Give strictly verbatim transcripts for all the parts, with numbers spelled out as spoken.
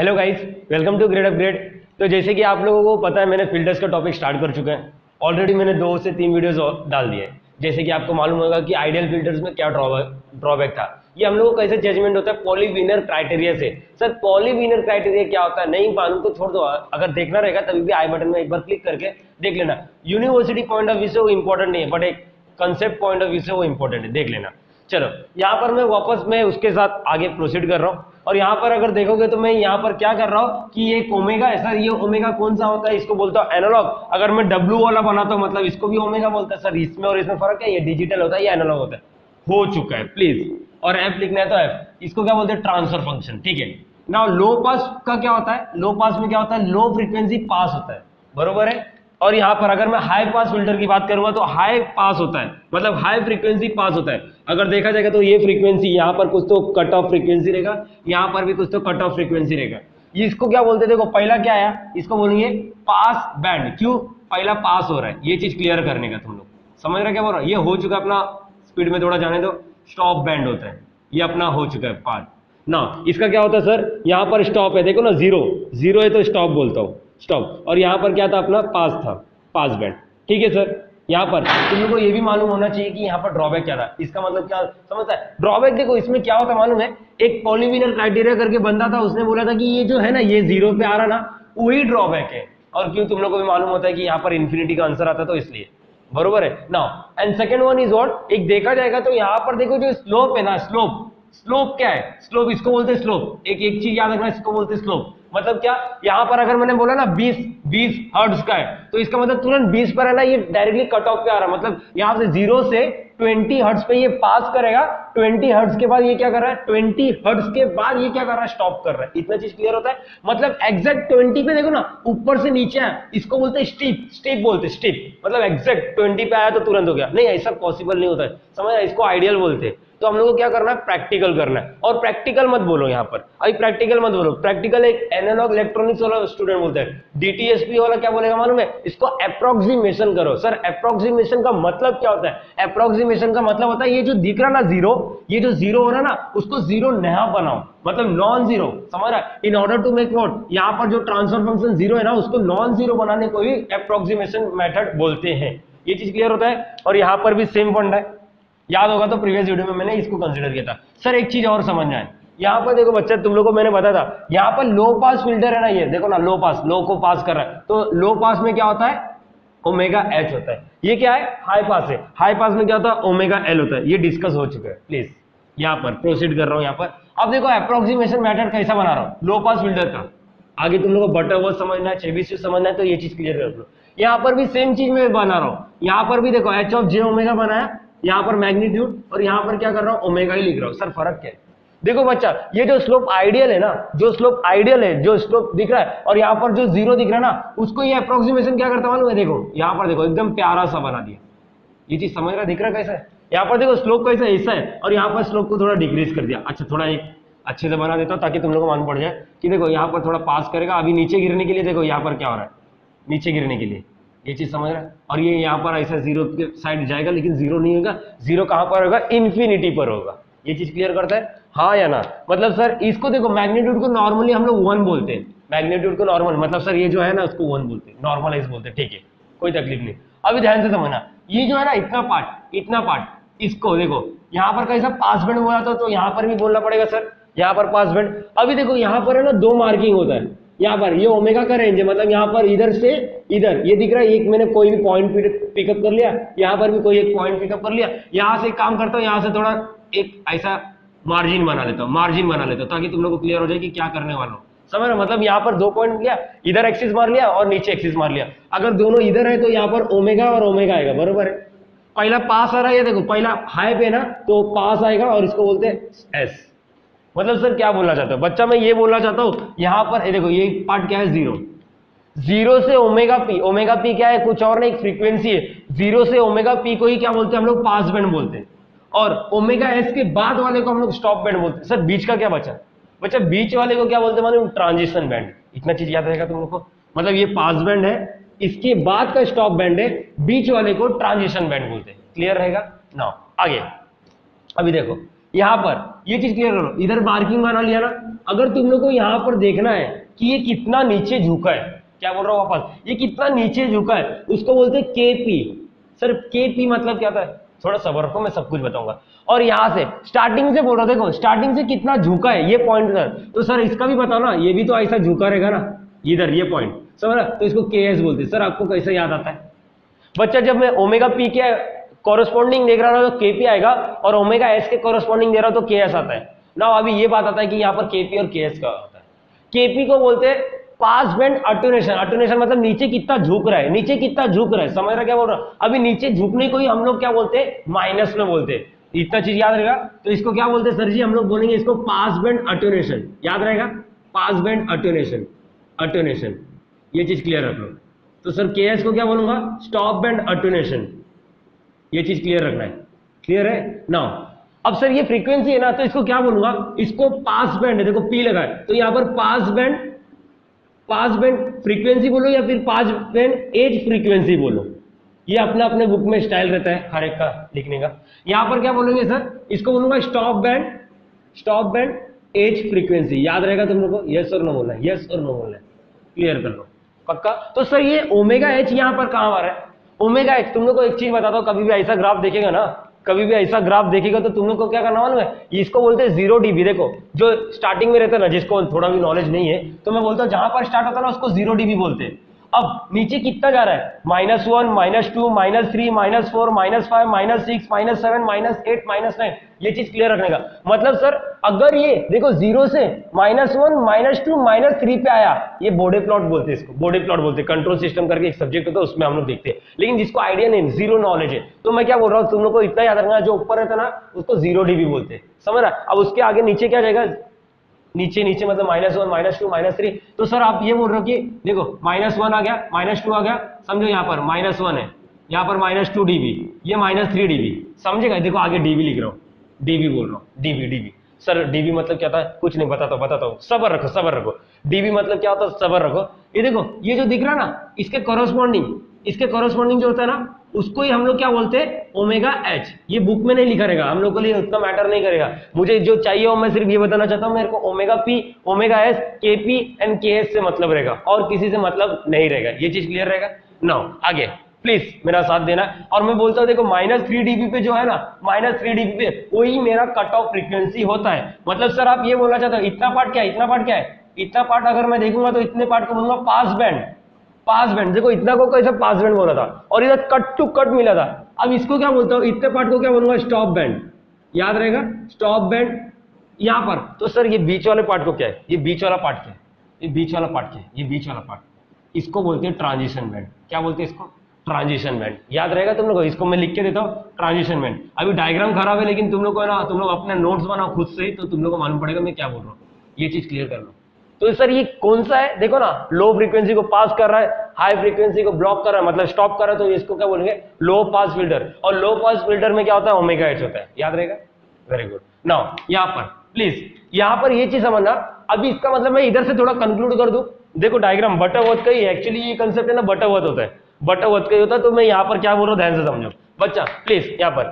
Hello guys, welcome to grade upgrade. तो जैसे कि आप लोगों को पता है, मैंने फिल्टर्स का टॉपिक स्टार्ट कर चुका है ऑलरेडी। मैंने दो से तीन वीडियोस और डाल दिए। जैसे कि आपको मालूम होगा कि आइडियल फिल्टर्स में क्या ड्रॉबैक था, ये हम लोगों को कैसे जजमेंट होता है पॉलीविनर क्राइटेरिया से। सर पॉलीविनर क्राइटेरिया क्या होता है नहीं मालूम तो छोड़ दो, अगर देखना रहेगा तभी भी आई बटन में एक बार क्लिक करके देख लेना। यूनिवर्सिटी पॉइंट ऑफ व्यू से वो इंपॉर्टेंट नहीं है, बट एक कंसेप्ट पॉइंट ऑफ व्यू से वो इंपॉर्टेंट है, देख लेना। चलो यहाँ पर मैं वापस मैं उसके साथ आगे प्रोसीड कर रहा हूँ। और यहाँ पर अगर देखोगे तो मैं यहाँ पर क्या कर रहा हूँ कि ये ओमेगा है सर, ये ओमेगा कौन सा होता है, इसको बोलता हूँ एनालॉग। अगर मैं डब्लू वाला बनाता हूँ मतलब इसको भी ओमेगा बोलता है। सर इसमें और इसमें फर्क है, ये डिजिटल होता है, ये एनालॉग होता है। हो चुका है प्लीज। और एफ लिखना है तो एफ, इसको क्या बोलते हैं ट्रांसफर फंक्शन, ठीक है ना। लो पास का क्या होता है, लो पास में क्या होता है, लो फ्रिक्वेंसी पास होता है, बरोबर है। और यहाँ पर अगर मैं हाई पास फिल्टर की बात करूंगा तो हाई पास होता है मतलब हाई फ्रीक्वेंसी पास होता है। अगर देखा जाएगा तो ये फ्रीक्वेंसी यहाँ पर कुछ तो कट ऑफ फ्रीक्वेंसी रहेगा, यहाँ पर भी कुछ तो कट ऑफ फ्रीक्वेंसी रहेगा। इसको क्या बोलते हैं, देखो पहला क्या आया, इसको बोलेंगे पास बैंड। क्यों पहला पास हो रहा है, ये चीज क्लियर करने का। तुम लोग समझ रहे क्या बोल रहा है। ये हो चुका, अपना स्पीड में थोड़ा जाने दो। स्टॉप बैंड होता है, ये अपना हो चुका है पार्ट ना। इसका क्या होता है सर, यहाँ पर स्टॉप है, देखो ना जीरो जीरो है तो स्टॉप बोलता हूँ, स्टॉप। और यहाँ पर क्या था, अपना पास था, पास बैंड, ठीक है सर। यहाँ पर तुम लोग को ये भी मालूम होना चाहिए कि यहाँ पर ड्रॉबैक क्या था, इसका मतलब क्या समझता है ड्रॉबैक। देखो इसमें क्या होता मालूम है, एक पॉलीविनर क्राइटेरिया करके बंदा था, उसने बोला था कि ये जो है ना ये जीरो पे आ रहा ना वही ड्रॉबैक है। और क्यों तुम लोग को भी मालूम होता है कि यहाँ पर इन्फिनिटी का आंसर आता, तो इसलिए बरोबर है ना। And second one is what, एक देखा जाएगा तो यहाँ पर देखो जो स्लोप है ना, स्लोप स्लोप क्या है, स्लोप इसको बोलते हैं स्लोप। एक एक चीज याद रखना, इसको बोलते हैं स्लोप। मतलब क्या, यहाँ पर अगर मैंने बोला ना बीस बीस हर्ट्ज का है तो इसका मतलब तुरंत बीस पर है ना, ये डायरेक्टली कट ऑफ पे आ रहा है। मतलब यहाँ से जीरो से बीस हर्ट्ज पे ये पास करेगा, बीस हर्ट्ज के बाद ये क्या कर रहा है, बीस हर्ट्ज के बाद ये क्या कर रहा है, स्टॉप कर रहा है। इतना चीज क्लियर होता है। मतलब एग्जैक्ट बीस पे देखो ना ऊपर से नीचे है, इसको बोलते हैं स्टीप, स्टीप बोलते हैं स्टीप। मतलब एग्जैक्ट बीस पे आया तो तुरंत हो गया, नहीं ऐसा पॉसिबल नहीं होता है, समझ रहे, इसको आइडियल बोलते हैं। तो हम लोग को क्या करना है, प्रैक्टिकल करना है। और प्रैक्टिकल मत बोलो यहाँ पर, अभी प्रैक्टिकल मत बोलो, प्रैक्टिकल एक एनालॉग इलेक्ट्रॉनिक्स वाला स्टूडेंट बोलते हैं। डीटीएसपी वाला क्या बोलेगा मालूम है, इसको अप्रोक्सीमेशन करो। सर अप्रोक्सीमेशन का मतलब क्या होता है, अप्रोक्सीमेशन का मतलब होता है ये जो दिख रहा ना जीरो, ये जो जीरो हो रहा ना उसको जीरो नया बनाओ, मतलब नॉन जीरो, समझ रहा है। In order to make note, यहाँ पर जो ट्रांसफर फंक्शन जीरो है ना उसको नॉन जीरो बनाने को ही अप्रोक्सीमेशन मेथड बोलते हैं। ये चीज क्लियर होता है। और यहाँ पर भी सेम फंड है, याद होगा तो प्रीवियस वीडियो में मैंने इसको कंसीडर किया था। सर एक चीज और समझना है, यहाँ पर देखो बच्चा, तुम लोगों को मैंने बताया था यहाँ पर लो पास फिल्टर है ना, ये देखो ना लो पास, लो को पास कर रहा है तो लो पास में क्या होता है ओमेगा एच होता है। ये क्या है, हाई पास है, हाई पास में क्या होता है ओमेगा एल होता है। ये डिस्कस हो चुका है प्लीज। यहाँ पर प्रोसीड कर रहा हूँ, यहाँ पर अब देखो अप्रोक्सीमेशन मैथड कैसा बना रहा हूँ लो पास फिल्टर का। आगे तुम लोगों को बटरवर्थ समझना है, चेबिशेव समझना है, तो ये चीज क्लियर कर लो। यहाँ पर भी सेम चीज में बना रहा हूँ, यहाँ पर भी देखो एच ऑफ जे ओमेगा बनाया, यहाँ पर मैग्नीट्यूड, और यहाँ पर क्या कर रहा हूँ ओमेगा ही लिख रहा हूँ। सर फर्क क्या है, देखो बच्चा ये जो स्लोप आइडियल है ना, जो स्लोप आइडियल है, जो स्लोप दिख रहा है और यहाँ पर जो जीरो दिख रहा है ना उसको ये अप्रोक्सीमेशन क्या करता है, देखो यहाँ पर देखो एकदम प्यारा सा बना दिया। ये चीज समझ रहा, दिख रहा कैसा है, यहाँ पर देखो स्लोप कैसा ऐसा है और यहाँ पर स्लोप को थोड़ा डिक्रीज कर दिया। अच्छा थोड़ा एक अच्छे से बना देता हूँ ताकि तुम लोग को मालूम पड़ जाए कि देखो यहाँ पर थोड़ा पास करेगा, अभी नीचे गिरने के लिए देखो यहाँ पर क्या हो रहा है, नीचे गिरने के लिए ये चीज समझ रहा है। और ये यहाँ पर ऐसा जीरो के साइड जाएगा लेकिन जीरो नहीं होगा, जीरो कहाँ पर होगा, इन्फिनिटी पर होगा। ये चीज क्लियर करता है, हाँ या ना। मतलब सर इसको देखो मैग्नीट्यूड को नॉर्मली हम लोग वन बोलते हैं, मैग्नीट्यूड को नॉर्मल मतलब सर ये जो है ना उसको वन बोलते हैं, नॉर्मलाइज बोलते हैं, ठीक है कोई तकलीफ नहीं। अभी ध्यान से समझना, ये जो है ना इतना पार्ट, इतना पार्ट इसको देखो यहाँ पर कैसा पास बैंड बोला था तो यहाँ पर भी बोलना पड़ेगा सर, यहाँ पर पास बैंड। अभी देखो यहाँ पर है ना दो मार्किंग होता है, यहाँ पर ये ओमेगा का रेंज है, मतलब यहाँ पर इधर से इधर ये दिख रहा है, एक मैंने कोई भी पॉइंट पिकअप कर लिया, यहाँ पर भी कोई एक पॉइंट पिकअप कर लिया। यहाँ से काम करता हूँ, यहाँ से थोड़ा एक ऐसा मार्जिन बना लेता हूँ, मार्जिन बना लेता हूँ ताकि तुम लोग को क्लियर हो जाए कि क्या करने वाला हूँ, समझ रहे। मतलब यहाँ पर दो पॉइंट लिया, इधर एक्सिस मार लिया और नीचे एक्सिस मार लिया। अगर दोनों इधर है तो यहाँ पर ओमेगा और ओमेगा आएगा, बरोबर है। पहला पास आ रहा है, ये देखो पहला हाई पे ना तो पास आएगा और इसको बोलते हैं एस। मतलब सर क्या बोलना चाहता हूँ बच्चा, मैं ये बोलना चाहता हूँ यहाँ पर ये देखो ये पार्ट क्या है जीरो, जीरो से ओमेगा पी, ओमेगा पी क्या है कुछ और नहीं, एक फ्रीक्वेंसी है। जीरो से ओमेगा पी को ही क्या बोलते हैं हम लोग, पास बैंड बोलते हैं। और ओमेगा एस के बाद वाले को हम लोग स्टॉप बैंड बोलते हैं। सर बीच का क्या बचा, बच्चा बीच वाले को क्या बोलते हैं मालूम, ट्रांजिशन बैंड। इतना चीज याद रहेगा तुम लोग को, मतलब ये पास बैंड है, इसके बाद का स्टॉप बैंड है, बीच वाले को ट्रांजिशन बैंड बोलते हैं, क्लियर रहेगा ना। आगे अभी देखो यहाँ पर ये चीज क्लियर करो, इधर मार्किंग बना लिया ना। अगर तुम लोग को यहाँ पर देखना है कि ये कितना नीचे झुका है, क्या बोल रहा हूँ वापस, ये कितना नीचे झुका है उसको बोलते हैं केपी। सर केपी मतलब क्या था, थोड़ा सब्र रखो, मैं सब कुछ बताऊंगा। और यहाँ से स्टार्टिंग से बोल रहा, देखो स्टार्टिंग से कितना झुका है ये पॉइंट सर, तो सर इसका भी बताओ ना, ये भी तो ऐसा झुका रहेगा ना इधर, ये पॉइंट समझ, तो इसको के एस बोलते हैं। सर आपको कैसे याद आता है बच्चा, जब मैं ओमेगा पी के कॉरेस्पॉन्डिंग देख रहा तो केपी आएगा और ओमेगा एस के कॉरेस्पॉन्डिंग दे रहा तो के एस आता है ना। अभी ये बात आता है कि यहाँ पर केपी और के एस का आता है। केपी को बोलते हैं पास बैंड अटोनेशन। अटोनेशन मतलब नीचे कितना झुक रहा है, नीचे कितना झुक रहा है, समझ रहा क्या बोल रहा। अभी नीचे झुकने को ही हम लोग क्या बोलते हैं, माइनस में बोलते हैं, इतना चीज याद रहेगा। तो इसको क्या बोलते हैं सर जी, हम लोग बोलेंगे इसको पास बैंड अटोनेशन, याद रहेगा पास बैंड अटोनेशन, अटोनेशन ये चीज क्लियर रख लो। तो सर के एस को क्या बोलूंगा, स्टॉप बैंड अटोनेशन, ये चीज क्लियर रखना है, क्लियर है ना। अब सर ये फ्रीक्वेंसी है ना, तो इसको क्या बोलूंगा, इसको पास बैंड है, देखो पी लगा है तो यहाँ पर pass band, pass band frequency बोलो या फिर पास बैंड एज फ्रीक्वेंसी बोलो, ये अपना अपने बुक में स्टाइल रहता है हर एक का लिखने का। यहाँ पर क्या बोलेंगे सर, इसको बोलूंगा stop band, stop band edge frequency, याद रहेगा तुम लोग को, यस और नो बोलना है, यस और नो बोलना है, क्लियर कर लो पक्का। तो सर ये ओमेगा एच यहाँ पर कहाँ आ रहा है, ओमेगा एच। तुम लोग को एक चीज बताता हूँ, कभी भी ऐसा ग्राफ देखेगा ना, कभी भी ऐसा ग्राफ देखेगा तो तुम लोग को क्या करना मालूम है, इसको बोलते हैं जीरो डीबी। देखो जो स्टार्टिंग में रहता है ना, जिसको थोड़ा भी नॉलेज नहीं है तो मैं बोलता हूँ जहां पर स्टार्ट होता है ना उसको जीरो डीबी बोलते हैं। अब नीचे कितना जा रहा है, minus one, minus two, minus three, minus four, minus five, minus six, minus seven, minus eight, minus nine, ये चीज क्लियर रखने का मतलब सर अगर ये देखो जीरो से minus one, minus two, minus three पे आया, ये बॉडी प्लॉट बोलते हैं, इसको बॉडी प्लॉट बोलते हैं। कंट्रोल सिस्टम करके एक सब्जेक्ट होता है, उसमें हम लोग देखते हैं, लेकिन जिसको आइडिया नहीं, जीरो नॉलेज है, तो मैं क्या बोल रहा हूँ तुम लोग को इतना याद रखना, जो ऊपर रहता है ना उसको जीरो डीबी बोलते हैं, समझ रहा। अब उसके आगे नीचे क्या जाएगा, नीचे नीचे मतलब minus one, minus two, minus three. तो सर आप ये बोल रहे हो कि देखो माइनस वन आ गया, माइनस टू आ गया, समझो यहाँ पर माइनस वन है, यहाँ पर माइनस टू डीबी, ये माइनस थ्री डीबी, समझेगा। देखो आगे डीबी लिख रहा हूँ, डीबी बोल रहा हूँ, डीबी डीबी सर डीबी मतलब क्या था, कुछ नहीं बताता बताता हूँ, सबर रखो सबर रखो, डीबी मतलब क्या होता है, सबर रखो। ये देखो ये जो दिख रहा ना, इसके कॉरेस्पॉन्डिंग, इसके कॉरेस्पॉन्डिंग जो होता है ना उसको ही हम लोग क्या बोलते हैं, ओमेगा एच। ये बुक में नहीं लिखा रहेगा, हम लोग के लिए उतना मैटर नहीं करेगा। मुझे जो चाहिए हो मैं सिर्फ ये बताना चाहता हूँ, मेरे को omega P, omega S, K P and K S से मतलब रहेगा, और किसी से मतलब नहीं रहेगा, ये चीज क्लियर रहेगा ना। आगे प्लीज मेरा साथ देना। और मैं बोलता हूँ देखो माइनस थ्री डीबी पे जो है ना, माइनस थ्री डीबी पे वही मेरा कट ऑफ फ्रीक्वेंसी होता है। मतलब सर आप ये बोलना चाहते हो, इतना पार्ट क्या है, इतना पार्ट क्या है, इतना पार्ट अगर मैं देखूंगा तो इतने पार्ट को बोलूंगा पास बैंड, पास बैंड। देखो इतना को कैसा पास बैंड बोला था और इधर कट टू कट मिला था। अब इसको क्या बोलता हूँ, इतने पार्ट को क्या बोलूंगा, स्टॉप बैंड, याद रहेगा स्टॉप बैंड। यहाँ पर तो सर ये बीच वाले पार्ट को क्या है, ये बीच वाला पार्ट क्या है, ये बीच वाला पार्ट क्या है, ये बीच वाला पार्ट, इसको बोलते हैं ट्रांजिशन बैंड। क्या बोलते हैं इसको, ट्रांजिशन बैंड, याद रहेगा तुम लोग। इसको मैं लिख के देता हूँ ट्रांजिशन बैंड। अभी डायग्राम खराब है लेकिन तुम लोग को ना, तुम लोग अपने नोट्स बनाओ खुद से ही, तो तुम लोग को मालूम पड़ेगा मैं क्या बोल रहा हूँ, ये चीज क्लियर कर लो। तो सर ये कौन सा है, देखो ना लो फ्रीक्वेंसी को पास कर रहा है, हाई फ्रीक्वेंसी को ब्लॉक कर रहा है, मतलब स्टॉप कर रहा है, तो इसको क्या बोलेंगे, लो पास फिल्टर। और लो पास फिल्टर में क्या होता है, ओमेगा एच होता है, याद रहेगा। Very good. नाउ यहाँ पर प्लीज यहाँ पर ये चीज समझना। अभी इसका मतलब मैं इधर से थोड़ा कंक्लूड कर दूं, देखो डायग्राम बटरवर्थ का ही एक्चुअली ये कंसेप्ट है ना, बटरवर्थ होता है, बटरवर्थ का ही होता है। तो मैं यहाँ पर क्या बोल रहा हूँ ध्यान से समझो बच्चा प्लीज। यहाँ पर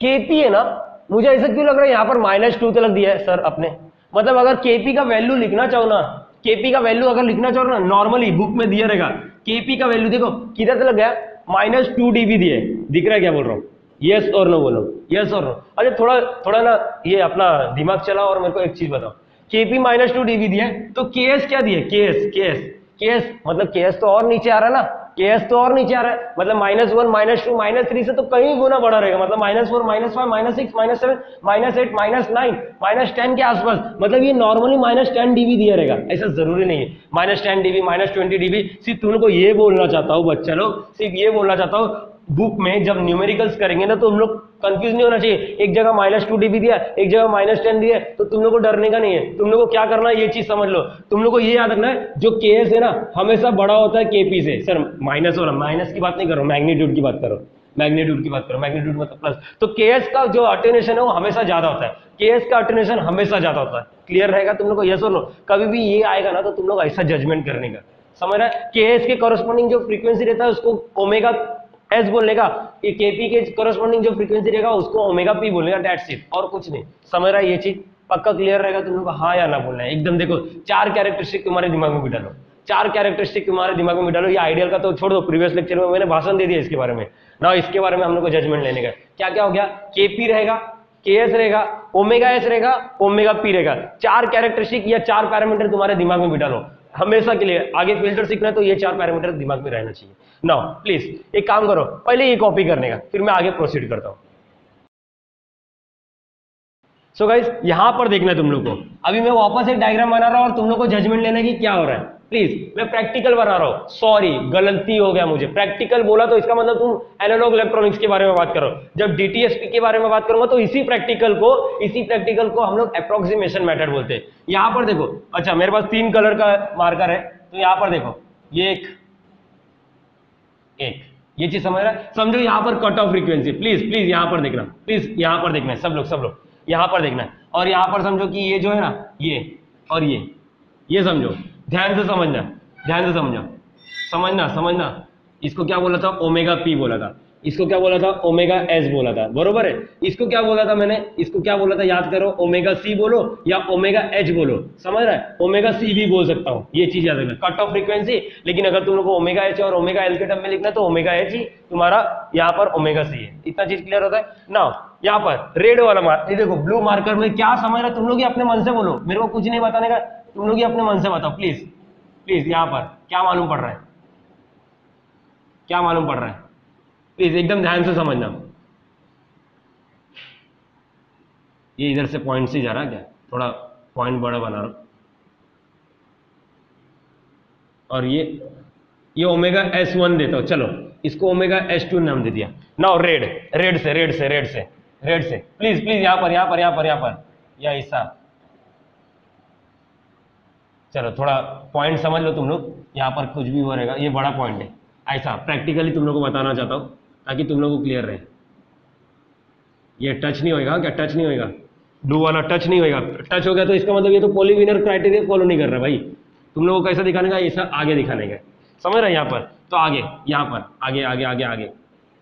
केपी है ना, मुझे ऐसा क्यों लग रहा है यहाँ पर माइनस टू तक दिया है सर अपने, मतलब अगर केपी का वैल्यू लिखना चाहो ना, केपी का वैल्यू अगर लिखना चाहो ना, नॉर्मली बुक में दिया रहेगा केपी का वैल्यू, देखो किधर लग गया, माइनस टू डीबी दिए, दिख रहा है क्या बोल रहा हूँ, यस और नो बोलो, यस और नो। अच्छा थोड़ा थोड़ा ना ये अपना दिमाग चला और मेरे को एक चीज बताओ, केपी माइनस टू डीबी दिया तो के एस क्या दिए, के एस के एस के एस मतलब के एस तो और नीचे आ रहा है ना, के एस तो और नीचे आ रहा है, मतलब minus one, minus two, minus three से तो कहीं गुना बड़ा रहेगा, मतलब minus four, minus five, minus six, minus seven, minus eight, minus nine, minus ten के आसपास। मतलब ये नॉर्मली माइनस टेन डीबी दिया रहेगा, ऐसा जरूरी नहीं है minus ten dB, minus twenty dB. सिर्फ तुम लोग ये बोलना चाहता हूँ बच्चा लोग, सिर्फ ये बोलना चाहता हूँ, बुक में जब न्यूमेरिकल्स करेंगे ना तो हम लोग कंफ्यूज नहीं होना चाहिए। एक जगह माइनस टू डीबी दिया, एक जगह माइनस टेन दिया, तो तुम लोग को डरने का नहीं है। तुम लोग को क्या करना है ये चीज समझ लो, तुम लोग को ये याद रखना है जो के एस है ना हमेशा बड़ा होता है केपी से। सर माइनस और माइनस की बात नहीं करो, मैग्नीट्यूड की बात करो, मैग्नीट्यूड की बात करो, मैग्नीट्यूड मतलब प्लस। तो के एस का जो अटेन्यूएशन है वो हमेशा ज्यादा होता है, के एस का अटेन्यूएशन हमेशा ज्यादा होता है, क्लियर रहेगा तुम लोग को। यस और नो कभी भी ये आएगा ना तो तुम लोग ऐसा जजमेंट करने का, समझ रहे। के एस के कॉरेस्पॉन्डिंग जो फ्रीक्वेंसी रहता है उसको ओमेगा एस बोलेगा, ये केपी के कॉरेस्पॉन्डिंग जो फ्रीक्वेंसी रहेगा उसको ओमेगा पी बोलेगा, दैट्स इट, और कुछ नहीं। समझ रहा है ये चीज? पक्का क्लियर रहेगा? तुम लोग हाँ या ना बोलना है एकदम। देखो चार कैरेक्टरिस्टिक तुम्हारे दिमाग में भी डालो, चार कैरेक्टरिस्टिक तुम्हारे दिमाग में डालो। ये आइडियल का तो छोड़ दो, प्रीवियस लेक्चर में मैंने भाषण दे दिया इसके बारे में ना, इसके बारे में हम लोग को जजमेंट लेने का। क्या क्या हो गया? केपी रहेगा, केएस रहेगा, ओमेगा एस रहेगा, ओमेगा पी रहेगा। चार कैरेक्टरिस्टिक या चार पैरामीटर तुम्हारे दिमाग में भी डालो हमेशा के लिए। आगे फिल्टर सीखना है तो ये चार पैरामीटर दिमाग में रहना चाहिए। नाउ प्लीज एक काम करो, पहले ये कॉपी करने का, फिर मैं आगे प्रोसीड करता हूं। सो गाइस यहां पर देखना है तुम लोग को, अभी मैं वापस एक डायग्राम बना रहा हूं और तुम लोग को जजमेंट लेना है कि क्या हो रहा है। प्लीज मैं प्रैक्टिकल बना रहा हूं, सॉरी गलती हो गया मुझे। प्रैक्टिकल बोला तो इसका मतलब तुम एनालॉग इलेक्ट्रॉनिक्स के बारे में बात करो। जब डीटीएसपी के बारे में बात करूंगा तो इसी प्रैक्टिकल को इसी प्रैक्टिकल को हम लोग एप्रोक्सीमेशन मेथड बोलते हैं। यहां पर देखो, अच्छा मेरे पास तीन कलर का मार्कर है, तो यहां पर देखो ये एक एक ये चीज समझ रहा है? समझो यहां पर cut off frequency, please please यहां पर देखना, प्लीज यहां पर देखना है सब लोग, सब लोग यहां पर देखना है। और यहां पर समझो कि ये जो है ना, ये और ये ये समझो, ध्यान से समझना, ध्यान से समझो, समझना समझना। इसको क्या बोला था? ओमेगा पी बोला था। इसको क्या बोला था? ओमेगा एस बोला था, बरोबर है। इसको क्या बोला था मैंने? इसको क्या बोला था याद करो, ओमेगा सी बोलो या ओमेगा एच बोलो, समझ रहा है? ओमेगा सी भी बोल सकता हूं, ये चीज याद रखना, कट ऑफ फ्रीक्वेंसी। लेकिन अगर तुम लोग को ओमेगा एच और ओमेगा एल के टर्म में लिखना तो ओमेगा एच ही तुम्हारा, यहाँ पर ओमेगा सी है। इतना चीज क्लियर होता है ना? यहाँ पर रेड वाला मार्कर, देखो ब्लू मार्कर में क्या समझ रहा है तुम लोग, अपने मन से बोलो, मेरे को कुछ नहीं बताने का, तुम लोग अपने मन से बताओ प्लीज प्लीज। यहाँ पर क्या मालूम पड़ रहा है? क्या मालूम पड़ रहा है? प्लीज एकदम ध्यान से समझना। ये इधर से पॉइंट से जा रहा है क्या? थोड़ा पॉइंट बड़ा बना रहा हूं। और ये ये ओमेगा एस वन देता हूं, चलो इसको ओमेगा एस टू नाम दे दिया। नाउ रेड, रेड से रेड से रेड से रेड से प्लीज प्लीज यहां पर यहां पर यहां पर यहां पर या ऐसा, चलो थोड़ा पॉइंट समझ लो तुम लोग। यहां पर कुछ भी हो रहेगा, ये बड़ा पॉइंट है। ऐसा प्रैक्टिकली तुम लोग को बताना चाहता हूं ताकि तुम लोग को क्लियर रहे। ये टच नहीं होएगा क्या? टच नहीं होएगा, ब्लू वाला टच नहीं होएगा। टच हो गया तो इसका मतलब ये तो पॉलीविनर क्राइटेरिया फॉलो नहीं कर रहा भाई। तुम लोगों को कैसा दिखाने का? ऐसा आगे दिखाने का, समझ रहे? यहाँ पर तो आगे, यहाँ पर आगे आगे आगे आगे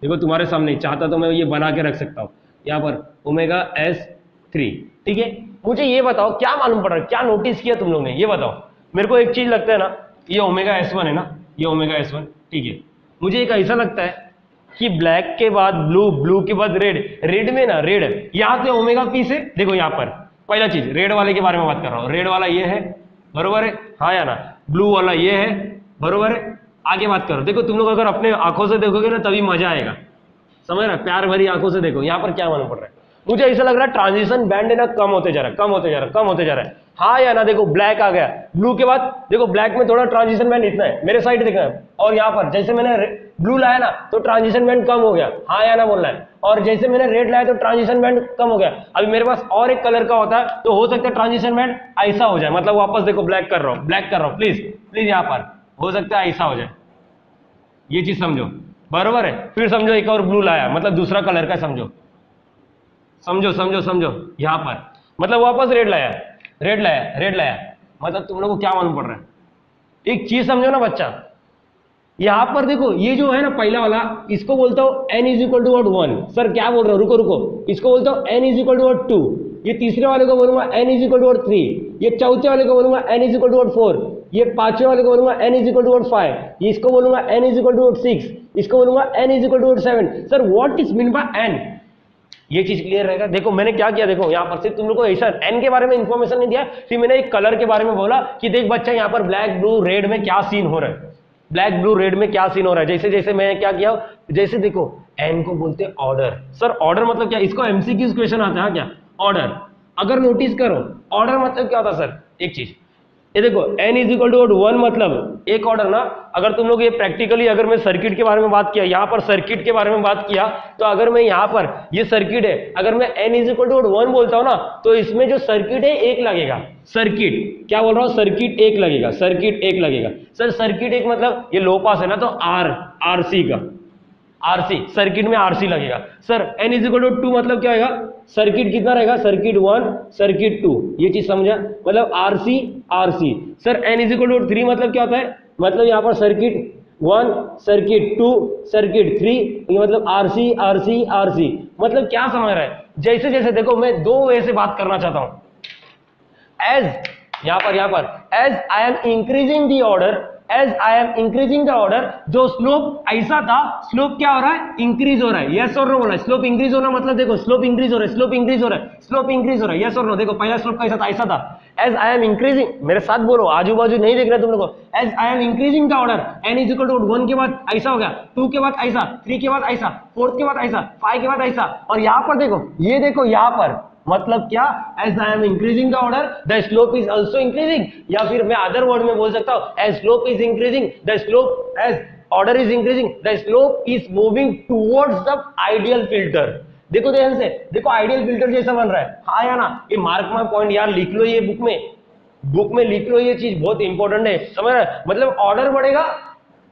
देखो तुम्हारे सामने। चाहता तो मैं ये बना के रख सकता हूँ। यहाँ पर ओमेगा एस थ्री, ठीक है। मुझे ये बताओ क्या मालूम पड़ रहा है, क्या नोटिस किया तुम लोग ने, ये बताओ मेरे को। एक चीज लगता है ना, ये ओमेगा एस वन है ना, ये ओमेगा एस वन, ठीक है। मुझे एक ऐसा लगता है कि ब्लैक के बाद ब्लू, ब्लू के बाद रेड, रेड में ना रेड यहां से ओमेगा पी से, देखो यहां पर पहला चीज रेड वाले के बारे में बात कर रहा हूं। रेड वाला ये है, बरोबर है, हाँ या ना? ब्लू वाला ये है, बरोबर है। आगे बात करो, देखो तुम लोग अगर अपने आंखों से देखोगे ना तभी मजा आएगा, समझ रहा? प्यार भरी आंखों से देखो। यहां पर क्या मालूम पड़ रहा है? मुझे ऐसा लग रहा है ट्रांजिशन बैंड है ना कम होते जा रहा है, कम होते जा रहा है, कम होते जा रहा है, हाँ या ना? देखो ब्लैक आ गया, ब्लू के बाद देखो ब्लैक में थोड़ा ट्रांजिशन बैंड इतना है, मेरे साइड देखना है। और यहाँ पर जैसे मैंने ब्लू लाया ना तो ट्रांजिशन बैंड कम हो गया, हाँ या ना बोलना है। और जैसे मैंने रेड लाया तो ट्रांजिशन बैंड कम हो गया। अभी मेरे पास और एक कलर का होता है तो हो सकता है ट्रांजिशन बैंड ऐसा हो जाए, मतलब वापस देखो ब्लैक कर रहा हूँ, ब्लैक कर रहा हूँ, प्लीज प्लीज। यहाँ पर हो सकता है ऐसा हो जाए, ये चीज समझो, बरोबर है। फिर समझो एक और ब्लू लाया, मतलब दूसरा कलर का, समझो समझो समझो समझो। यहाँ पर मतलब वापस रेड लाया, रेड लाया, रेड लाया, मतलब तुम लोगों को क्या मालूम पड़ रहा है? एक चीज समझो ना बच्चा, यहाँ पर देखो ये जो है ना पहला वाला, इसको बोलता हूँ N is equal to what one. Sir क्या बोल रहा हूँ, रुको रुको, इसको बोलता हूँ N is equal to what two. ये तीसरे वाले को बोलूंगा N is equal to what three. ये चौथे वाले को बोलूंगा N is equal to what four. ये पांचवे वाले को बोलूंगा N is equal to what five. इसको बोलूंगा N is equal to what six. इसको बोलूंगा N is equal to what seven. Sir what is mean by N? ये चीज क्लियर रहेगा। देखो मैंने क्या किया, देखो यहाँ पर सिर्फ तुम लोग को ऐसा एन के बारे में इन्फॉर्मेशन नहीं दिया, फिर मैंने एक कलर के बारे में बोला कि देख बच्चा यहाँ पर ब्लैक ब्लू रेड में क्या सीन हो रहा है, ब्लैक ब्लू रेड में क्या सीन हो रहा है। जैसे जैसे मैं क्या किया, जैसे देखो एन को बोलते हैं ऑर्डर। सर ऑर्डर मतलब क्या? इसको एमसीक्यू क्वेश्चन आता है क्या? ऑर्डर, अगर नोटिस करो ऑर्डर मतलब क्या होता है सर? एक चीज ये देखो N is equal to what one, मतलब एक ऑर्डर ना। अगर तुम लोग ये प्रैक्टिकली, अगर मैं सर्किट के बारे में बात किया, यहाँ पर सर्किट के बारे में बात किया, तो अगर मैं यहाँ पर ये सर्किट है, अगर मैं N is equal to what one बोलता हूँ ना तो इसमें जो सर्किट है एक लगेगा। सर्किट क्या बोल रहा हूँ? सर्किट एक लगेगा, सर्किट एक लगेगा। सर सर्किट एक मतलब ये लो पास है ना, तो आर आर सी का आर सी, सर्किट में आर सी लगेगा। Sir N is equal to to मतलब क्या होगा? सर्किट कितना रहेगा? सर्किट वन, सर्किट टू, ये चीज समझा, मतलब RC RC. Sir N is equal to three मतलब क्या होता है? मतलब यहाँ पर circuit one, circuit two, circuit three, ये मतलब आरसी आरसी आरसी। मतलब क्या समझ रहा है, जैसे जैसे देखो मैं दो वे से बात करना चाहता हूं। एज यहां पर यहां पर as I am increasing the order, as I am increasing the order, जो स्लोप ऐसा था, स्लोप क्या हो रहा है, इंक्रीज हो रहा है। यस और नो बोला, स्लोप इंक्रीज हो रहा है मतलब देखो स्लोप इंक्रीज हो रहा है, स्लोप इंक्रीज हो रहा है, स्लोप इंक्रीज हो रहा है। यस और नो, देखो पहला स्लोप कैसा था, ऐसा था। एज आई एम इंक्रीजिंग, मेरे साथ बोलो, आजू बाजू नहीं देख रहे तुम लोगों को। As I am increasing the order, N is equal to one के बाद ऐसा हो गया, टू के बाद ऐसा, थ्री के बाद ऐसा, फोर्थ के बाद ऐसा, फाइव के बाद ऐसा। और यहाँ पर देखो, ये देखो यहाँ पर मतलब क्या, as I am increasing the order the slope is also increasing. या फिर मैं अदर वर्ड में बोल सकता हूं, as slope is increasing the slope, as order is increasing the slope is moving towards the ideal filter. देखो ध्यान से देखो, आइडियल फिल्टर जैसा बन रहा है, हाँ या ना। ये मार्क माई पॉइंट यार, लिख लो ये बुक में, बुक में लिख लो, ये चीज बहुत इंपॉर्टेंट है, समझ रहे हैं? मतलब ऑर्डर बढ़ेगा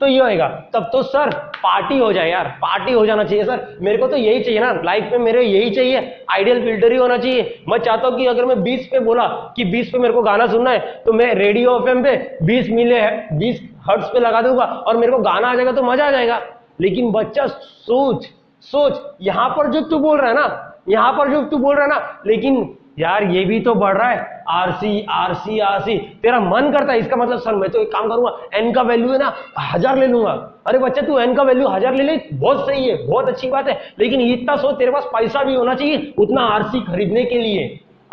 तो ये होएगा, तब तो सर पार्टी हो जाए यार, पार्टी हो जाना चाहिए सर, मेरे को तो यही चाहिए ना लाइफ में, मेरे यही चाहिए, आइडियल फिल्टर ही होना चाहिए। मैं चाहता हूं कि अगर मैं बीस पे बोला कि बीस पे मेरे को गाना सुनना है, तो मैं रेडियो एफएम पे बीस मिले है बीस हर्ट्ज पे लगा दूंगा और मेरे को गाना आ जाएगा तो मजा आ जाएगा। लेकिन बच्चा सोच सोच, यहाँ पर जो तू बोल रहा है ना, यहाँ पर जो तू बोल रहा है ना, लेकिन यार ये भी तो बढ़ रहा है, आरसी आरसी आरसी, तेरा मन करता है। इसका मतलब सर मैं तो एक काम करूंगा, एन का वैल्यू है ना हजार ले लूंगा। अरे बच्चा तू एन का वैल्यू हजार ले ले, बहुत सही है, बहुत अच्छी बात है, लेकिन इतना सोच, तेरे पास पैसा भी होना चाहिए उतना आरसी खरीदने के लिए।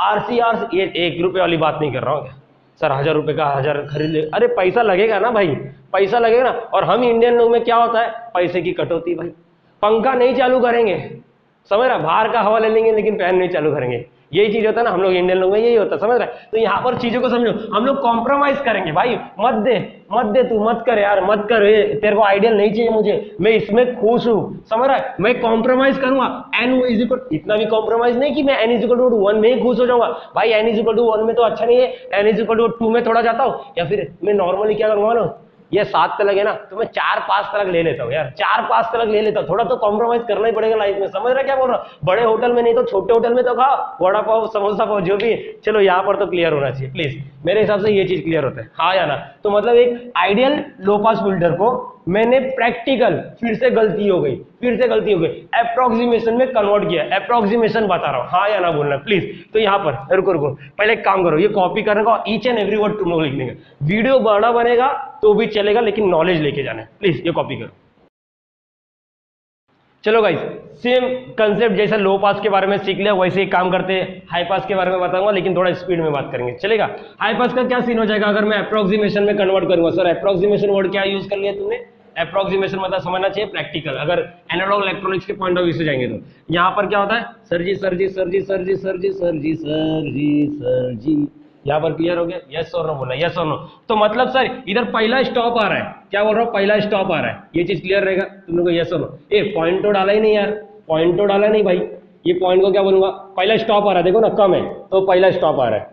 आरसी आरसी ये एक रुपये वाली बात नहीं कर रहा हूँ सर, हजार रुपये का हजार खरीद ले, अरे पैसा लगेगा ना भाई, पैसा लगेगा ना। और हम इंडियन लोग में क्या होता है, पैसे की कटौती भाई, पंखा नहीं चालू करेंगे, समझ रहा, बाहर का हवा ले लेंगे लेकिन फैन नहीं चालू करेंगे। यही चीज होता है ना हम लोग इंडियन लोग में, यही होता है, समझ रहे हैं? तो यहाँ पर चीजों को समझो, हम लोग कॉम्प्रोमाइज करेंगे भाई, मत दे मत दे तू मत कर यार, मत कर, तेरे को आइडियल नहीं चाहिए मुझे, मैं इसमें खुश हूँ, समझ रहा है? मैं कॉम्प्रोमाइज करूंगा, एन इज इक्वल, इतना भी कॉम्प्रोमाइज नहीं कि मैं N is equal to one में ही खुश हो जाऊंगा भाई, N is equal to one में तो अच्छा नहीं है, N is equal to two में थोड़ा जाता हूँ, या फिर मैं नॉर्मली क्या करूंगा ना, ये सात तलक है ना तो मैं चार पांच तलक ले लेता हूँ यार, चार पांच तलक ले लेता हूँ, थोड़ा तो कॉम्प्रोमाइज करना ही पड़ेगा लाइफ में, समझ रहा क्या बोल रहा। बड़े होटल में नहीं तो छोटे होटल में तो खाओ, वड़ा पाव समोसा पाव जो भी, चलो यहाँ पर तो क्लियर होना चाहिए प्लीज, मेरे हिसाब से ये चीज क्लियर होता है, हाँ या ना। तो मतलब एक आइडियल लो पास फिल्टर को मैंने प्रैक्टिकल, फिर से गलती हो गई फिर से गलती हो गई अप्रोक्सीमेशन में कन्वर्ट किया, अप्रोक्सीमेशन बता रहा हूँ, हाँ या ना बोलना प्लीज। तो यहाँ पर रुको रुको, पहले एक काम करो, ये कॉपी करने का, ईच एंड एवरी वर्ड तुम लोग लिखने का, वीडियो बड़ा बनेगा तो भी चलेगा लेकिन नॉलेज लेके जाना है, प्लीज ये कॉपी करो। चलो गाइस, सेम कंसेप्ट जैसा लो पास के बारे में सीख लिया वैसे ही काम करते हैं हाई पास के बारे में, बताऊंगा लेकिन थोड़ा स्पीड में बात करेंगे, चलेगा? हाई पास का क्या सीन हो जाएगा अगर मैं अप्रोक्सीमेशन में कन्वर्ट करूंगा। सर अप्रोक्सीमेशन वर्ड क्या यूज कर लिया तुमने, अप्रोक्सीमेशन मतलब समझना चाहिए प्रैक्टिकल, अगर एनालॉग इलेक्ट्रॉनिक्स के पॉइंट ऑफ व्यू से जाएंगे तो यहाँ पर क्या होता है, सर जी सर जी सर जी सर जी सर जी सर जी सर जी सर जी, यहाँ पर क्लियर हो गया, यस और नो बोला, यस और नो। तो मतलब सर इधर पहला स्टॉप आ रहा है, क्या बोल रहा हूँ, पहला स्टॉप आ रहा है, ये चीज क्लियर रहेगा तुम लोगों को, यस और नो। ए पॉइंट तो डाला ही नहीं यार, पॉइंट तो डाला नहीं भाई, ये पॉइंट को क्या बोलूंगा, पहला स्टॉप आ रहा है, देखो ना कम है तो पहला स्टॉप आ रहा है,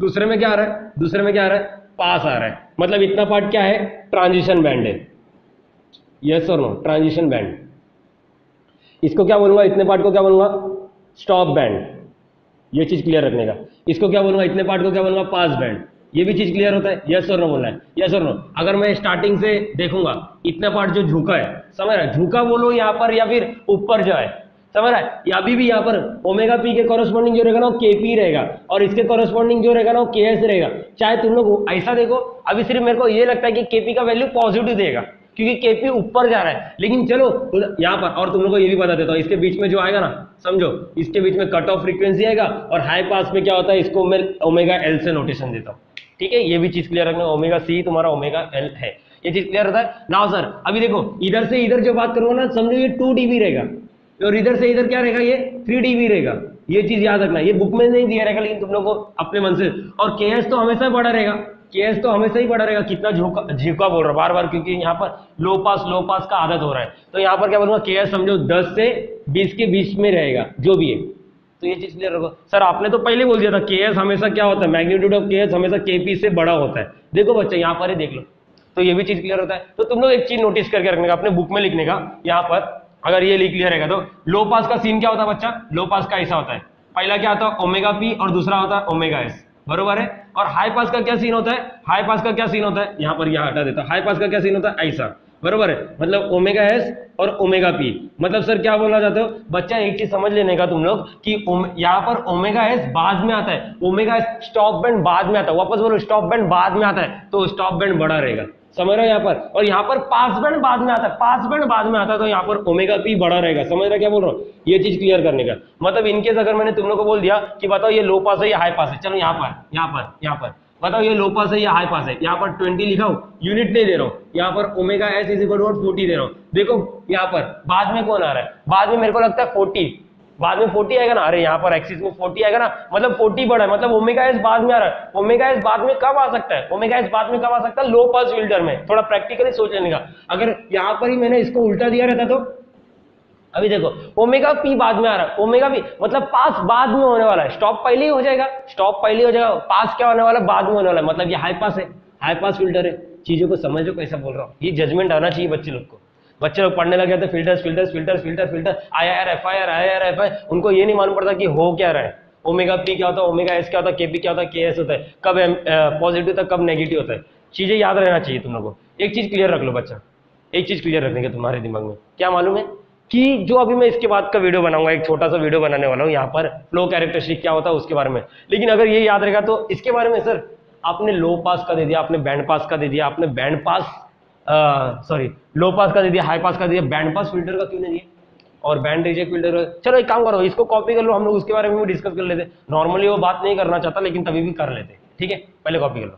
दूसरे में क्या आ रहा है, दूसरे में क्या आ रहा है, पास आ रहा है, मतलब इतना पार्ट क्या है, ट्रांजिशन बैंड है, यस और नो, ट्रांजिशन बैंड। इसको क्या बोलूंगा, इतने पार्ट को क्या बोलूंगा, स्टॉप बैंड, ये चीज क्लियर रखने का। इसको क्या बोलूंगा, इतने पार्ट को क्या बोलूंगा, पास बैंड, ये भी चीज क्लियर होता है, यस और नो बोलना है, यस और नो। अगर मैं स्टार्टिंग से देखूंगा इतना पार्ट जो झुका है, समझ रहा है, झुका बोलो यहाँ पर या फिर ऊपर जो है, समझ रहा है, या भी, भी यहाँ पर ओमेगा पी के कॉरेस्पॉन्डिंग जो रहेगा ना के पी रहेगा और इसके कॉरेस्पॉन्डिंग जो रहेगा ना के एस रहेगा। चाहे तुम लोग ऐसा देखो, अभी सिर्फ मेरे को ये लगता है कि केपी का वैल्यू पॉजिटिव देगा क्योंकि केपी ऊपर जा रहा है, लेकिन चलो यहाँ पर, और तुम लोगों को ये भी बता देता हूँ, इसके बीच में जो आएगा ना समझो, इसके बीच में कट ऑफ फ्रीक्वेंसी आएगा और हाई पास में क्या होता है, इसको मैं ओमेगा एल से नोटेशन देता हूँ, ठीक है, ये भी चीज क्लियर रखना, ओमेगा सी तुम्हारा ओमेगा एल है, ये चीज क्लियर होता है ना। सर अभी देखो इधर से इधर जो बात करूंगा ना, समझो ये टू डी बी रहेगा और इधर से इधर क्या रहेगा, ये थ्री डी बी रहेगा, ये चीज याद रखना, ये बुक में नहीं दिया रहेगा लेकिन तुम लोग को अपने मन से। और के एस तो हमेशा बड़ा रहेगा, केस तो हमेशा ही बढ़ा रहेगा, कितना झुका झुका बोल रहा बार बार, क्योंकि यहाँ पर लो पास लो पास का आदत हो रहा है। तो यहाँ पर क्या बोलूंगा, केस समझो दस से बीस के बीच में रहेगा जो भी है, तो ये चीज क्लियर रखो। सर आपने तो पहले बोल दिया था केस हमेशा क्या होता है, मैग्नीट्यूड ऑफ केस हमेशा केपी से बड़ा होता है, देखो बच्चा यहाँ पर ही देख लो, तो ये भी चीज क्लियर होता है। तो तुम लोग एक चीज नोटिस करके रखने का, अपने बुक में लिखने का, यहाँ पर अगर ये लिख लिया रहेगा तो लो पास का सीन क्या होता है बच्चा, लो पास का ऐसा होता है, पहला क्या होता है ओमेगा पी और दूसरा होता है ओमेगा एस, बरोबर है। और हाई पास का क्या सीन होता है, हाई पास का क्या सीन होता है, यहाँ पर यह हटा देता है, हाई पास का क्या सीन होता है ऐसा, बरोबर है, मतलब ओमेगा एस और ओमेगा पी। मतलब सर क्या बोलना चाहते हो बच्चा, एक चीज समझ लेने का तुम लोग कि यहाँ पर ओमेगा एस बाद में आता है, ओमेगा एस स्टॉप बैंड बाद में आता है, वापस बोलो स्टॉप बैंड बाद में आता है तो स्टॉप बैंड बड़ा रहेगा, समझ रहे हो यहाँ पर। और यहाँ पर पास बैंड बाद में आता है, पास बैंड बाद में आता है तो यहाँ पर ओमेगा पी बड़ा रहेगा, समझ रहे क्या बोल रहा हूँ, ये चीज क्लियर करने का मतलब। इनकेस अगर मैंने तुम लोग को बोल दिया कि बताओ ये लो पास है या हाई पास है, चलो यहाँ पर यहाँ पर यहाँ पर बताओ ये लो पास है या हाई पास है, यहाँ पर ट्वेंटी लिखा हूँ, यूनिट नहीं दे रहा हूँ, यहाँ पर omega S is equal to forty दे रहा हूँ। देखो यहाँ पर बाद में कौन आ रहा है, बाद में मेरे को लगता है फोर्टी, बाद में फोर्टी आएगा ना, अरे यहाँ पर एक्सिस में फोर्टी आएगा ना, मतलब फोर्टी बड़ा है, मतलब ओमेगा एस बाद में आ रहा है। ओमेगा एस बाद में कब आ सकता है, ओमेगा एस बाद में कब आ सकता है, लो पास फिल्टर में। थोड़ा प्रैक्टिकली सोच लेने का, अगर यहाँ पर ही मैंने इसको उल्टा दिया रहता तो अभी देखो ओमेगा पी बाद में आ रहा है, ओमेगा पी मतलब पास बाद में होने वाला है, स्टॉप पहले ही हो जाएगा, स्टॉप पहले ही हो जाएगा, पास क्या होने वाला है बाद में होने वाला है, मतलब ये हाई पास है, हाई पास फिल्टर है। चीजों को समझो कैसा बोल रहा हूँ, ये जजमेंट आना चाहिए बच्चे लोग को। बच्चे लोग पढ़ने लगे तो filters filters filters filter filter I R F I R I R F I, उनको ये नहीं मालूम पड़ता कि हो क्या रहा है। ओमेगा पी क्या होता है, ओमेगा एस क्या होता है, के पी क्या होता है, के एस होता है, कब पॉजिटिव होता है कब नेगेटिव होता है। चीजें याद रहना चाहिए तुम लोगों को, एक चीज क्लियर रख लो बच्चा, एक चीज क्लियर रखने के तुम्हारे दिमाग में क्या मालूम है कि जो अभी मैं इसके बाद का वीडियो बनाऊंगा, एक छोटा सा वीडियो बनाने वाला हूँ यहाँ पर फ्लो कैरेक्टरिस्टिक क्या होता है उसके बारे में। लेकिन अगर ये याद रहेगा तो इसके बारे में सर आपने लो पास का दे दिया, आपने बैंड पास का दे दिया, आपने बैंड पास सॉरी लो पास का दे दिया, हाई पास का दे दिया, बैंड पास फिल्टर का क्यों नहीं दिया और बैंड रिजेक्ट फिल्टर। चलो एक काम करो इसको कॉपी कर लो, हम लोग उसके बारे में भी डिस्कस कर लेते। नॉर्मली वो बात नहीं करना चाहता लेकिन तभी भी कर लेते, ठीक है पहले कॉपी कर लो।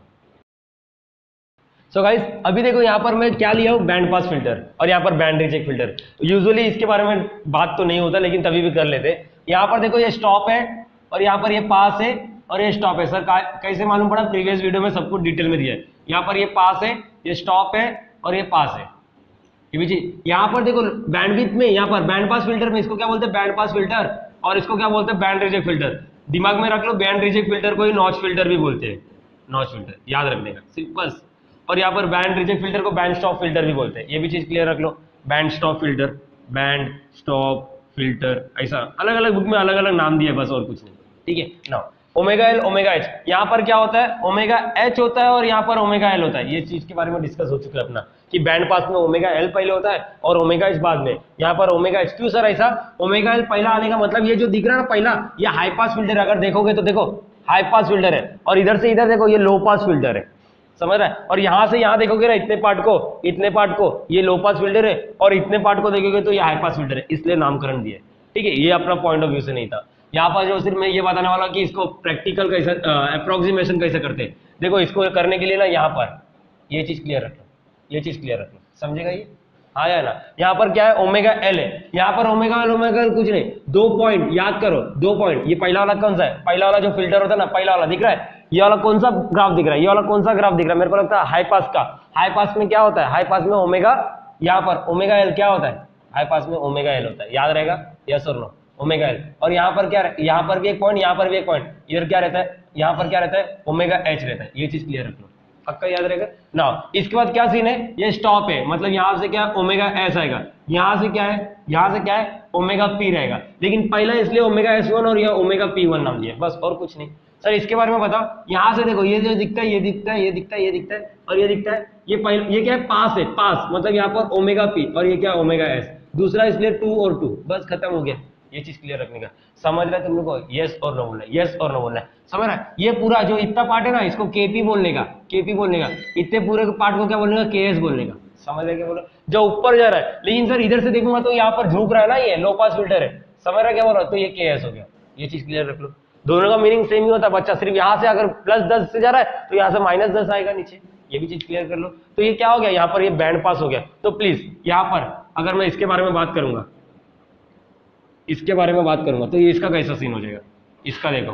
सो so गाइस अभी देखो यहाँ पर मैं क्या लिया हूँ, बैंड पास फिल्टर और यहाँ पर बैंड रिजेक्ट फिल्टर। यूजुअली इसके बारे में बात तो नहीं होता लेकिन तभी भी कर लेते। यहाँ पर देखो ये स्टॉप है और यहाँ पर ये पास है और ये स्टॉप है। सर कैसे मालूम पड़ा, प्रीवियस वीडियो में सब कुछ डिटेल में दिया है। यहाँ पर ये पास है, ये स्टॉप है और ये पास है। यहाँ पर देखो बैंडविड्थ में, यहाँ पर बैंड पास फिल्टर में इसको क्या बोलते हैं, बैंड पास फिल्टर और इसको क्या बोलते हैं, बैंड रिजेक्ट फिल्टर। दिमाग में रख लो, बैंड रिजेक्ट फिल्टर को ही नॉच फिल्टर भी बोलते हैं, नॉच फिल्टर याद रखने का सिंपल। और यहाँ पर बैंड रिजेक्ट फिल्टर को बैंड स्टॉप फिल्टर भी बोलते हैं, ये भी चीज क्लियर रख लो, band stop filter, band stop filter, ऐसा अलग अलग बुक में अलग अलग नाम दिए बस और कुछ नहीं, ठीक है ना। ओमेगा एल ओमेगा एच, यहाँ पर क्या होता है, ओमेगा एच होता है और यहाँ पर ओमेगा एल होता है। ये चीज के बारे में डिस्कस हो चुका है अपना कि बैंड पास में ओमेगा एल पहले होता है और ओमेगा एच बाद में। यहाँ पर ओमेगा एच क्यों सर ऐसा, ओमेगा एल पहला आने का मतलब ये जो दिख रहा है ना पहला, ये हाई पास फिल्टर अगर देखोगे तो देखो हाई पास फिल्टर है और इधर से इधर देखो ये लो पास फिल्टर है, समझ रहा है। और यहाँ से यहाँ देखोगे ना इतने पार्ट को, इतने पार्ट को ये लो पास फिल्टर है और इतने पार्ट को देखोगे तो ये हाई पास फिल्टर है, इसलिए नामकरण दिया है, ठीक है। ये अपना पॉइंट ऑफ व्यू से नहीं था। यहाँ पर जो सिर्फ मैं ये बताने वाला कि इसको प्रैक्टिकल कैसे अप्रोक्सीमेशन कैसे करते हैं। देखो इसको करने के लिए ना यहाँ पर ये चीज क्लियर रखना, ये चीज क्लियर रखना, समझेगा ये आया ना। यहाँ पर क्या है, ओमेगा एल है, यहाँ पर ओमेगा एल ओमेगा एल कुछ नहीं, दो पॉइंट याद करो, दो पॉइंट। ये पहला वाला कौन सा है, पहला वाला जो फिल्टर होता है ना, पहला वाला दिख रहा है, ये वाला कौन सा ग्राफ दिख रहा है, ये वाला कौन सा ग्राफ दिख रहा है, मेरे को लगता है हाई पास का। हाई पास में क्या होता है, हाई पास में ओमेगा, यहाँ पर ओमेगा एल क्या होता है, हाई पास में ओमेगा एल होता है, याद रहेगा यस और नो, ओमेगा एल। और यहाँ पर क्या, यहाँ पर भी एक पॉइंट, यहाँ पर भी एक पॉइंट, इधर क्या रहता है, यहाँ पर क्या रहता है, ओमेगा एच रहता है। ये चीज क्लियर रख लो, पक्का याद रहेगा ना। इसके बाद क्या सीन है, ये स्टॉप है, मतलब यहाँ से क्या है ओमेगा एस आएगा, यहाँ से क्या है, यहाँ से क्या है ओमेगा पी रहेगा, लेकिन पहला इसलिए ओमेगा एस वन और यह ओमेगा पी वन नाम दिया, बस और कुछ नहीं। सर इसके बारे में बताओ, यहाँ से देखो ये जो दिखता है, ये दिखता है, ये दिखता है, ये दिखता है और ये दिखता है, ये पहला ये क्या है पास है, पास मतलब यहाँ पर ओमेगा पी और ये क्या है ओमेगा एस, दूसरा इसलिए टू और टू, बस खत्म हो गया। ये चीज क्लियर रखने का, समझ रहे तुम लोग को, यस और नो बोलना है, यस और नो बोलना है, समझ रहा है। ये पूरा जो इतना पार्ट है ना, इसको केपी बोलने का, केपी बोलने का, इतने पूरे पार्ट को क्या बोलने का, केएस बोलने का, समझ रहे क्या बोलो, जो ऊपर जा रहा है। लेकिन सर इधर से देखूंगा तो यहाँ पर झुक रहा है ना, ये लो पास फिल्टर है, समझ रहा क्या बोल रहा, तो ये केएस हो गया। ये चीज क्लियर रख लो, दोनों का मीनिंग सेम ही होता है बच्चा, सिर्फ यहाँ से अगर प्लस दस से जा रहा है तो यहाँ से माइनस दस आएगा नीचे, ये भी चीज क्लियर कर लो। तो ये क्या हो गया, यहाँ पर ये बैंड पास हो गया। तो प्लीज यहाँ पर अगर मैं इसके बारे में बात करूंगा, इसके बारे में बात करूंगा तो ये इसका कैसा सीन हो जाएगा, इसका देखो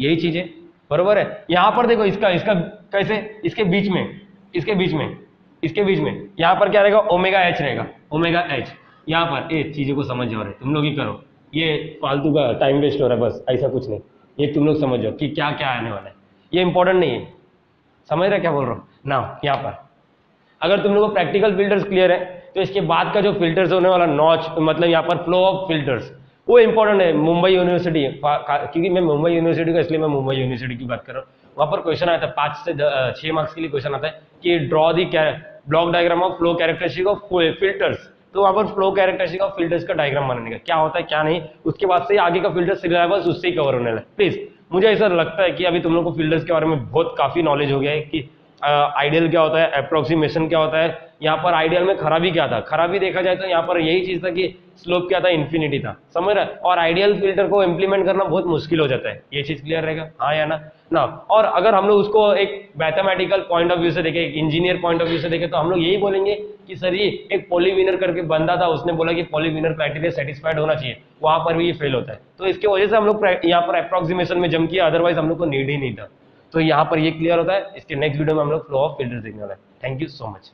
यही चीज है, बरोबर है। यहाँ पर देखो इसका, इसका कैसे, इसके बीच में, इसके बीच में, इसके बीच में यहाँ पर क्या रहेगा, ओमेगा एच रहेगा, ओमेगा एच। यहाँ पर ये चीजों को समझ जाओ, तुम लोग ही करो, ये फालतू का टाइम वेस्ट हो रहा है, बस ऐसा कुछ नहीं। ये तुम लोग समझ जाओ कि क्या क्या आने वाला है, ये इंपॉर्टेंट नहीं है, समझ रहे क्या बोल रहा हूँ ना। यहाँ पर अगर तुम लोग को प्रैक्टिकल फिल्टर्स क्लियर है तो इसके बाद का जो फिल्टर्स होने वाला नॉच, मतलब यहाँ पर फ्लो ऑफ फिल्टर्स, वो इंपॉर्टेंट है। मुंबई यूनिवर्सिटी, क्योंकि मैं मुंबई यूनिवर्सिटी का, इसलिए मैं मुंबई यूनिवर्सिटी की बात कर रहा हूँ। वहाँ पर क्वेश्चन आता है, पाँच से छः मार्क्स के लिए क्वेश्चन आता है कि draw the block diagram of flow characteristic of filters, तो वहां पर फ्लो कैरेक्टरिस्टिक ऑफ फिल्टर्स का डायग्राम बनाने का क्या होता है क्या नहीं, उसके बाद से आगे का फिल्टर सिलेबस उससे ही कवर होने लगा। प्लीज मुझे ऐसा लगता है कि अभी तुम लोग को फिल्टर्स के बारे में बहुत काफी नॉलेज हो गया है कि आइडियल uh, क्या होता है, अप्रोक्सीमेशन क्या होता है, यहाँ पर आइडियल में खराबी क्या था, खराबी देखा जाए तो यहाँ पर यही चीज़ था कि स्लोप क्या था, इन्फिनिटी था, समझ रहा है। और आइडियल फिल्टर को इम्प्लीमेंट करना बहुत मुश्किल हो जाता है, ये चीज़ क्लियर रहेगा, हाँ या ना ना। और अगर हम लोग उसको एक मैथमेटिकल पॉइंट ऑफ व्यू से देखें, एक इंजीनियर पॉइंट ऑफ व्यू से देखें, तो हम लोग यही बोलेंगे कि सर ये एक पॉलीविनर करके बंदा था, उसने बोला कि पॉलीविनर क्राइटेरिया सेटिस्फाइड होना चाहिए, वहाँ पर भी ये फेल होता है, तो इसके वजह से हम लोग यहाँ पर अप्रोक्सीमेशन में जम किया, अदरवाइज हम लोग को नीड ही नहीं था। तो यहाँ पर ये क्लियर होता है। इसके नेक्स्ट वीडियो में हम लोग फ्लो ऑफ फिल्टर्स देखने वाले हैं। Thank you so much.